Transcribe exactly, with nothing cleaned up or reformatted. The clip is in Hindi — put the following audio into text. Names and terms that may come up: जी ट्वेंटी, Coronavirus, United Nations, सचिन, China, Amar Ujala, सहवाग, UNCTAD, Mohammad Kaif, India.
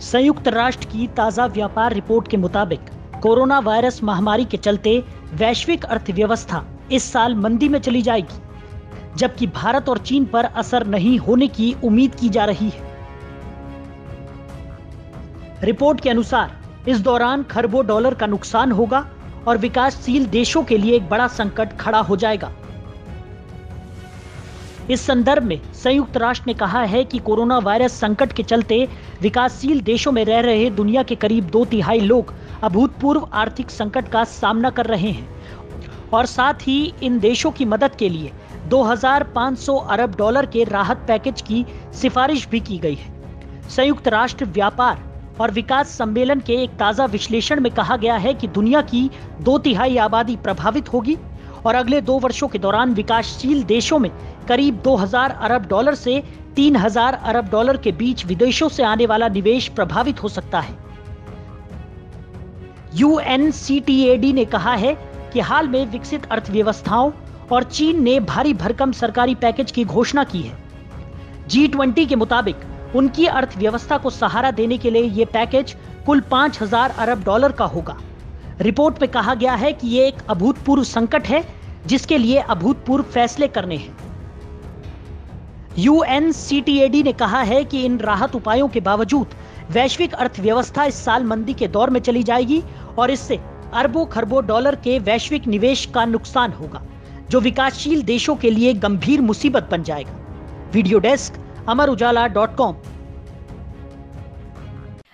संयुक्त राष्ट्र की ताज़ा व्यापार रिपोर्ट के मुताबिक कोरोना वायरस महामारी के चलते वैश्विक अर्थव्यवस्था इस साल मंदी में चली जाएगी, जबकि भारत और चीन पर असर नहीं होने की उम्मीद की जा रही है। रिपोर्ट के अनुसार इस दौरान खरबों डॉलर का नुकसान होगा और विकासशील देशों के लिए एक बड़ा संकट खड़ा हो जाएगा। इस संदर्भ में संयुक्त राष्ट्र ने कहा है कि कोरोना वायरस संकट के चलते विकासशील देशों में रह रहे दुनिया के करीब दो तिहाई लोग अभूतपूर्व आर्थिक संकट का सामना कर रहे हैं और साथ ही इन देशों की मदद के लिए दो हज़ार पाँच सौ अरब डॉलर के राहत पैकेज की सिफारिश भी की गई है। संयुक्त राष्ट्र व्यापार और विकास सम्मेलन के एक ताज़ा विश्लेषण में कहा गया है कि दुनिया की दो तिहाई आबादी प्रभावित होगी और अगले दो वर्षों के दौरान विकासशील देशों में करीब दो हज़ार अरब डॉलर से तीन हज़ार अरब डॉलर के बीच विदेशों से आने वाला निवेश प्रभावित हो सकता है। U N C T A D ने कहा है कि हाल में विकसित अर्थव्यवस्थाओं और चीन ने भारी भरकम सरकारी पैकेज की घोषणा की है। जी ट्वेंटी के मुताबिक उनकी अर्थव्यवस्था को सहारा देने के लिए ये पैकेज कुल पाँच हज़ार अरब डॉलर का होगा। रिपोर्ट में कहा गया है कि ये एक अभूतपूर्व संकट है जिसके लिए अभूतपूर्व फैसले करने हैं। U N C T A D ने कहा है कि इन राहत उपायों के बावजूद वैश्विक अर्थव्यवस्था इस साल मंदी के दौर में चली जाएगी और इससे अरबों खरबों डॉलर के वैश्विक निवेश का नुकसान होगा, जो विकासशील देशों के लिए गंभीर मुसीबत बन जाएगा। Video desk, Amar Ujala dot com.